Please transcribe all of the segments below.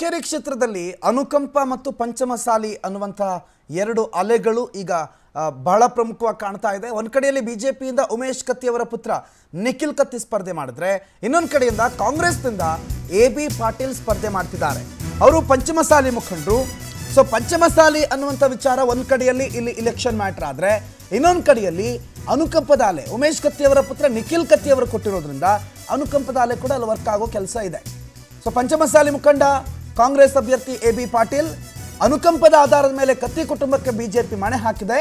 हुक्केरी ಕ್ಷೇತ್ರದಲ್ಲಿ ಅನುಕಂಪ ಮತ್ತು ಪಂಚಮಸಾಲಿ ಅನ್ನುವಂತ ಎರಡು ಅಲೆಗಳು ಈಗ ಬಹಳ ಪ್ರಮುಖವಾಗಿ ಕಾಣ್ತಾ ಇದೆ। ಒಂದು ಕಡೆಯಲ್ಲಿ ಬಿಜೆಪಿ ಇಂದ ಉಮೇಶ್ ಕತ್ತಿ ಅವರ ಪುತ್ರ ನಿಖಿಲ್ ಕತ್ತಿ ಸ್ಪರ್ಧೆ ಮಾಡಿದ್ರೆ, ಇನ್ನೊಂದು ಕಡೆಯಿಂದ ಕಾಂಗ್ರೆಸ್ ದಿಂದ ಎ ಬಿ ಪಾಟೀಲ್ ಸ್ಪರ್ಧೆ ಮಾಡ್ತಿದ್ದಾರೆ। ಅವರು ಪಂಚಮಸಾಲಿ ಮುಖಂಡರು। ಸೋ ಪಂಚಮಸಾಲಿ ಅನ್ನುವಂತ ವಿಚಾರ ಒಂದು ಕಡೆಯಲ್ಲಿ ಇಲ್ಲಿ ಎಲೆಕ್ಷನ್ ಮ್ಯಾಟರ್ ಆದ್ರೆ, ಇನ್ನೊಂದು ಕಡೆಯಲ್ಲಿ ಅನುಕಂಪದ ಅಲೆ ಉಮೇಶ್ ಕತ್ತಿ ಅವರ ಪುತ್ರ ನಿಖಿಲ್ ಕತ್ತಿ ಅವರು ಕೊಟ್ಟಿರೋದ್ರಿಂದ ಅನುಕಂಪದ ಅಲೆ ಕೂಡ ಅಲ್ಲಿ ವರ್ಕ್ ಆಗೋ ಕೆಲಸ ಇದೆ। सो पंचमसाली मुखंड कांग्रेस अभ्यर्थी ए बी पाटील अनुकंपद आधार मेले कत्ति कुटुंबक्के बीजेपी मणे हाकिदे।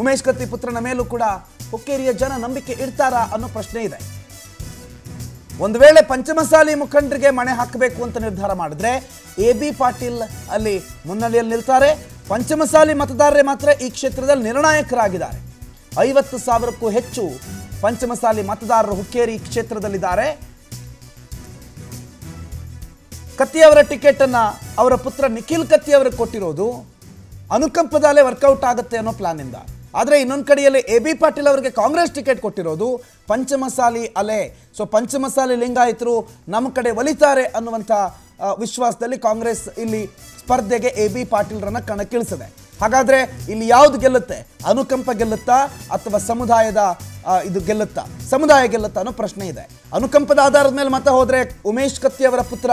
उमेश कत्ति पुत्रन मेलू कूड़ा हुक्केरिय जन नंबिके इड्तारा अन्नो प्रश्ने इदे। ओंदु वेळे पंचमसाली मुखंडरिगे मणे हाकबेकु अंत निर्धार माडिद्रे ए बी पाटील अल्ली मुन्नडेयल्ली निल्तारे। पंचमसाली मतदाररे मात्र ई क्षेत्रदल्ली निर्णायकरागिद्दारे। 50,000ಕ್ಕೂ ಹೆಚ್ಚು पंचमसाली मतदाररु हुक्केरी ಕ್ಷೇತ್ರದಲ್ಲಿದ್ದಾರೆ। ಕತ್ತಿ ಅವರ ಟಿಕೆಟ್ ಅನ್ನು ಅವರ ಪುತ್ರ ನಿಖಿಲ್ ಕತ್ತಿ ಅವರಿಗೆ ಕೊಟ್ಟಿರೋದು ಅನುಕಂಪದಲ್ಲೇ ವರ್ಕೌಟ್ ಆಗುತ್ತೆ ಅನ್ನೋ ಪ್ಲಾನ್ ಇಂದ। ಆದರೆ ಇನ್ನೊಂದು ಕಡೆಯಲ್ಲಿ ಎ ಬಿ ಪಾಟೀಲ್ ಅವರಿಗೆ ಕಾಂಗ್ರೆಸ್ ಟಿಕೆಟ್ ಕೊಟ್ಟಿರೋದು ಪಂಚಮಸಾಲಿ ಅಲೆ। ಸೋ ಪಂಚಮಸಾಲಿ ಲಿಂಗಾಯತರು ನಮ್ಮ ಕಡೆ ಒಲಿತಾರೆ ಅನ್ನುವಂತ ವಿಶ್ವಾಸದಲ್ಲಿ ಕಾಂಗ್ರೆಸ್ ಇಲ್ಲಿ ಸ್ಪರ್ಧೆಗೆ ಎ ಬಿ ಪಾಟೀಲ್ ರನ್ನ ಕಣಕ್ಕಿಳಿಸಿದೆ। ಹಾಗಾದ್ರೆ ಇಲ್ಲಿ ಯಾವುದು ಗೆಲ್ಲುತ್ತೆ? ಅನುಕಂಪ ಗೆಲ್ಲುತ್ತಾ ಅಥವಾ ಸಮುದಾಯದ ಇದು ಗೆಲ್ಲುತ್ತಾ? ಸಮುದಾಯ ಗೆಲ್ಲುತ್ತಾ ಅನ್ನೋ ಪ್ರಶ್ನೆ ಇದೆ। ಅನುಕಂಪದ ಆಧಾರದ ಮೇಲೆ ಮತ ಹೋದ್ರೆ ಉಮೇಶ್ ಕತ್ತಿ ಅವರ ಪುತ್ರ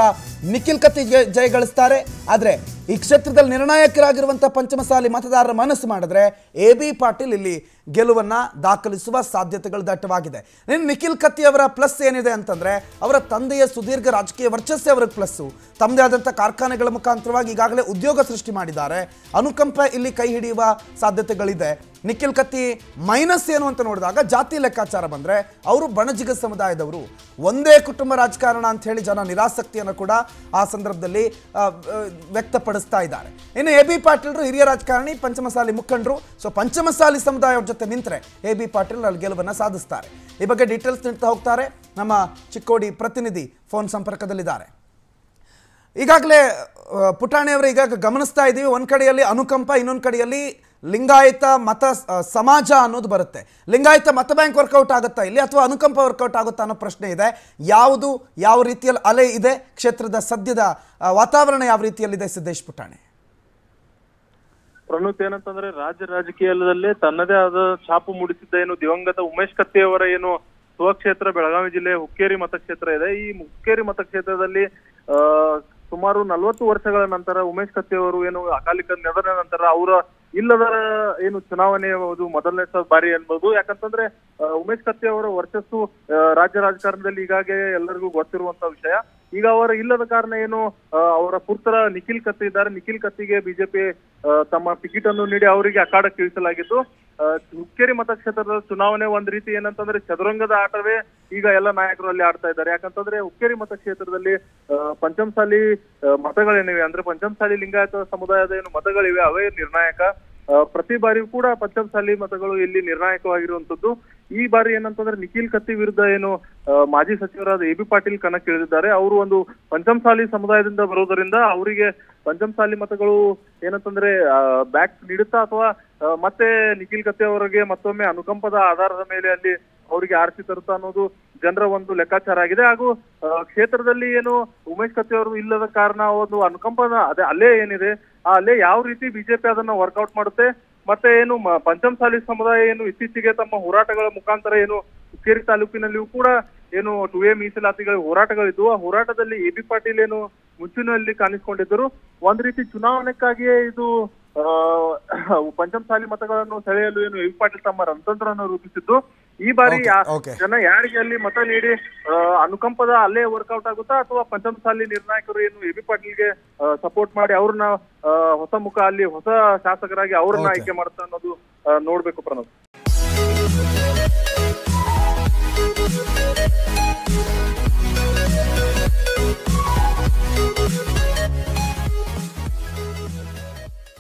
ನಿಖಿಲ್ ಕತ್ತಿ ಜಯ ಗಳಿಸ್ತಾರೆ। ಆದರೆ ಈ ಕ್ಷೇತ್ರದಲ್ಲಿ ನಿರ್ಣಾಯಕರಾಗಿರುವಂತ ಪಂಚಮಸಾಲಿ ಮತದಾರರ ಮನಸ್ಸು ಮಾಡಿದ್ರೆ ಎ ಬಿ ಪಾಟೀಲ್ ಇಲ್ಲಿ ಗೆಲುವನ್ನ ದಾಖಲಿಸುವ ಸಾಧ್ಯತೆಗಳು ದಟ್ಟವಾಗಿದೆ। ನಿಖಿಲ್ ಕತ್ತಿ ಅವರ ಪ್ಲಸ್ ಏನಿದೆ ಅಂತಂದ್ರೆ ಅವರ ತಂದೆಯ ಸುದೀರ್ಘ ರಾಜಕೀಯ ವರ್ಚಸ್ಸೇ ಅವರಿಗೆ ಪ್ಲಸ್। ತಮ್ಮದೇ ಆದಂತ ಕಾರ್ಖಾನೆಗಳ ಮುಖಾಂತರವಾಗಿ ಈಗಾಗಲೇ ಉದ್ಯೋಗ ಸೃಷ್ಟಿ ಮಾಡಿದ್ದಾರೆ। ಅನುಕಂಪ ಇಲ್ಲಿ ಕೈ ಹಿಡಿಯುವ ಸಾಧ್ಯತೆಗಳಿದೆ। ನಿಖಿಲ್ ಕತ್ತಿ ಮೈನಸ್ ಏನು ಅಂತ ನೋಡಿದಾಗ ಜಾತಿ ಲೆಕ್ಕಾಚಾರ ಬಂದ್ರೆ ಅವರು ಬಣಜಿಗ ಸಮುದಾಯದವರು, ಒಂದೇ ಕುಟುಂಬ ರಾಜಕಾರಣ ಅಂತ ಹೇಳಿ ಜನ ನಿರಾಸಕ್ತಿಯನ್ನು ಕೂಡ ಆ ಸಂದರ್ಭದಲ್ಲಿ ವ್ಯಕ್ತಪಡಿಸ್ತಾ ಇದ್ದಾರೆ। ಇನ್ನು ಎ ಬಿ ಪಾಟೀಲ್ರು ಹಿರಿಯ ರಾಜಕಾರಣಿ, ಪಂಚಮಸಾಲಿ ಮುಖಂಡರು। ಸೋ ಪಂಚಮಸಾಲಿ ಸಮುದಾಯದ ಜೊತೆ ನಿಂತರೆ ಎ ಬಿ ಪಾಟೀಲ್ ಅಲ್ಲಿ ಗೆಲುವನ್ನು ಸಾಧಿಸ್ತಾರೆ। ಈ ಬಗ್ಗೆ ಡೀಟೇಲ್ಸ್ ನೀಡ್ತಾ ಹೋಗ್ತಾರೆ ನಮ್ಮ ಚಿಕ್ಕೋಡಿ ಪ್ರತಿನಿಧಿ ಫೋನ್ ಸಂಪರ್ಕದಲ್ಲಿದ್ದಾರೆ। ಈಗಾಗಲೇ ಪುಟಾಣಿಯವರೇ ಈಗಾಗಲೇ ಗಮನಿಸ್ತಾ ಇದ್ದೀವಿ, ಒಂದು ಕಡೆಯಲ್ಲಿ ಅನುಕಂಪ, ಇನ್ನೊಂದು ಕಡೆಯಲ್ಲಿ ಲಿಂಗಾಯತ ಮತ ಸಮಾಜ ಅನ್ನೋದು ಬರುತ್ತೆ। ಲಿಂಗಾಯತ ಮತ ಬ್ಯಾಂಕ್ ವರ್ಕೌಟ್ ಆಗುತ್ತಾ ಇಲ್ಲಿ ಅಥವಾ ಅನುಕಂಪ ವರ್ಕೌಟ್ ಆಗುತ್ತಾ ಅನ್ನೋ ಪ್ರಶ್ನೆ ಇದೆ। ಯಾವುದು ಯಾವ ರೀತಿಯಲ್ಲಿ ಅಲೆ ಇದೆ, ಕ್ಷೇತ್ರದ ಸದ್ಯದ ವಾತಾವರಣ ಯಾವ ರೀತಿಯಲ್ಲಿದೆ ಸಿದ್ದೇಶ್ ಪುಟಾಣಿ? ಪ್ರಣೂತ್, ಏನಂತಂದ್ರೆ ರಾಜ್ಯ ರಾಜಕೀಯದಲ್ಲಿ ತನ್ನದೇ ಆದ ಛಾಪು ಮೂಡಿಸಿದ್ದ ಏನು ದಿವಂಗತ ಉಮೇಶ್ ಕತ್ತಿ ಅವರ ಏನು ಸ್ವಕ್ಷೇತ್ರ ಬೆಳಗಾವಿ ಜಿಲ್ಲೆ ಹುಕ್ಕೇರಿ ಮತಕ್ಷೇತ್ರ ಇದೆ। ಈ ಹುಕ್ಕೇರಿ ಮತಕ್ಷೇತ್ರದಲ್ಲಿ ಸುಮಾರು 40 ವರ್ಷಗಳ ನಂತರ ಉಮೇಶ್ ಕತ್ತಿ ಅವರು ಏನು ಅಕಾಲಿಕ ನಿಧನದ ನಂತರ ಅವರ ಇಲ್ಲದ ಏನು ಚುನಾವಣೆ ಎಂಬುದು ಮೊದಲನೇ ಬಾರಿ ಎನ್ಬಹುದು। ಯಾಕಂತಂದ್ರೆ ಉಮೇಶ್ ಕತ್ತಿ ಅವರ ವರ್ಚಸ್ಸು ರಾಜ್ಯ ರಾಜಕಾರಣದಲ್ಲಿ ಈಗಾಗಲೇ ಎಲ್ಲರಿಗೂ ಗೊತ್ತಿರುವಂತಹ ವಿಷಯ। ಈಗ ಅವರು ಇಲ್ಲದ ಕಾರಣ ಏನು ಅವರ ಪುತ್ರ ನಿಖಿಲ್ ಕತ್ತಿ ಇದ್ದಾರೆ, ನಿಖಿಲ್ ಕತ್ತಿಗೆ ಬಿಜೆಪಿ ತಮ್ಮ ಟಿಕೆಟ್ ಅನ್ನು ನೀಡಿ ಅವರಿಗೆ ಅಖಾಡಕ್ಕೆ ಇಳಿಸಲಾಗಿತ್ತು। ಹುಕ್ಕೇರಿ ಮತಕ್ಷೇತ್ರದ ಚುನಾವಣೆ ಒಂದ್ ರೀತಿ ಏನಂತಂದ್ರೆ ಚದುರಂಗದ ಆಟವೇ ಈಗ ಎಲ್ಲ ನಾಯಕರು ಅಲ್ಲಿ ಆಡ್ತಾ ಇದ್ದಾರೆ। ಯಾಕಂತಂದ್ರೆ ಹುಕ್ಕೇರಿ ಮತಕ್ಷೇತ್ರದಲ್ಲಿ ಪಂಚಮಸಾಲಿ ಮತಗಳೇನಿವೆ ಅಂದ್ರೆ ಪಂಚಮಸಾಲಿ ಲಿಂಗಾಯತ ಸಮುದಾಯದ ಏನು ಮತಗಳಿವೆ ಅವೇ ನಿರ್ಣಾಯಕ। ಪ್ರತಿ ಬಾರಿಯೂ ಕೂಡ ಪಂಚಮಸಾಲಿ ಮತಗಳು ಇಲ್ಲಿ ನಿರ್ಣಾಯಕವಾಗಿರುವಂತದ್ದು। ಈ ಬಾರಿ ಏನಂತಂದ್ರೆ ನಿಖಿಲ್ ಕತ್ತಿ ವಿರುದ್ಧ ಏನು ಮಾಜಿ ಸಚಿವರಾದ ಎ ಬಿ ಪಾಟೀಲ್ ಕಣಕ್ಕಿಳಿದಿದ್ದಾರೆ। ಅವರು ಒಂದು ಪಂಚಮಸಾಲಿ ಸಮುದಾಯದಿಂದ ಬರುವುದರಿಂದ ಅವರಿಗೆ ಪಂಚಮಸಾಲಿ ಮತಗಳು ಏನಂತಂದ್ರೆ ಬ್ಯಾಕ್ ನೀಡುತ್ತಾ ಅಥವಾ ಮತ್ತೆ ನಿಖಿಲ್ ಕತ್ತಿ ಅವರಿಗೆ ಮತ್ತೊಮ್ಮೆ ಅನುಕಂಪದ ಆಧಾರದ ಮೇಲೆ ಅಲ್ಲಿ ಅವರಿಗೆ ಆರ್ಸಿ ತರುತ್ತಾ ಅನ್ನೋದು ಜನರ ಒಂದು ಲೆಕ್ಕಾಚಾರ ಆಗಿದೆ। ಹಾಗೂ ಕ್ಷೇತ್ರದಲ್ಲಿ ಏನು ಉಮೇಶ್ ಕತ್ತಿ ಅವರು ಇಲ್ಲದ ಕಾರಣ ಒಂದು ಅನುಕಂಪದ ಅದೇ ಅಲ್ಲೇ ಏನಿದೆ ಆ ಅಲ್ಲೇ ಯಾವ ರೀತಿ ಬಿಜೆಪಿ ಅದನ್ನ ವರ್ಕೌಟ್ ಮಾಡುತ್ತೆ, ಮತ್ತೆ ಏನು ಪಂಚಮಸಾಲಿ ಸಮುದಾಯ ಏನು ಇತ್ತೀಚೆಗೆ ತಮ್ಮ ಹೋರಾಟಗಳ ಮುಖಾಂತರ ಏನು ಹುಕ್ಕೇರಿ ತಾಲೂಕಿನಲ್ಲಿಯೂ ಕೂಡ ಏನು 2A ಮೀಸಲಾತಿಗಳ ಹೋರಾಟಗಳಿದ್ವು। ಆ ಹೋರಾಟದಲ್ಲಿ ಎ ಬಿ ಪಾಟೀಲ್ ಏನು ಮುಂಚೂಣಿಯಲ್ಲಿ ಕಾಣಿಸಿಕೊಂಡಿದ್ದರು। ಒಂದ್ ರೀತಿ ಚುನಾವಣೆಗಾಗಿಯೇ ಇದು ಪಂಚಮಸಾಲಿ ಮತಗಳನ್ನು ಸೆಳೆಯಲು ಏನು ಎ ಬಿ ಪಾಟೀಲ್ ತಮ್ಮ ರಣತಂತ್ರವನ್ನು ರೂಪಿಸಿದ್ದು। ಈ ಬಾರಿ ಜನ ಯಾರಿಗೆ ಅಲ್ಲಿ ಮತ ನೀಡಿ ಅನುಕಂಪದ ಅಲ್ಲೇ ವರ್ಕೌಟ್ ಆಗುತ್ತಾ ಅಥವಾ ಪಂಚಮಸಾಲಿ ನಿರ್ಣಾಯಕರು ಏನು ಎ ಬಿ ಪಾಟೀಲ್ಗೆ ಸಪೋರ್ಟ್ ಮಾಡಿ ಅವ್ರನ್ನ ಹೊಸ ಮುಖ ಅಲ್ಲಿ ಹೊಸ ಶಾಸಕರಾಗಿ ಅವ್ರನ್ನ ಆಯ್ಕೆ ಮಾಡುತ್ತಾ ಅನ್ನೋದು ನೋಡ್ಬೇಕು ಪ್ರಣವ್.